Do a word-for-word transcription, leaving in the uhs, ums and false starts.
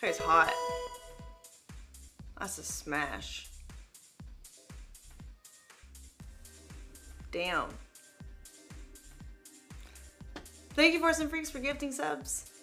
This guy's hot. That's a smash. Damn. Thank you, Force and Freaks, for gifting subs.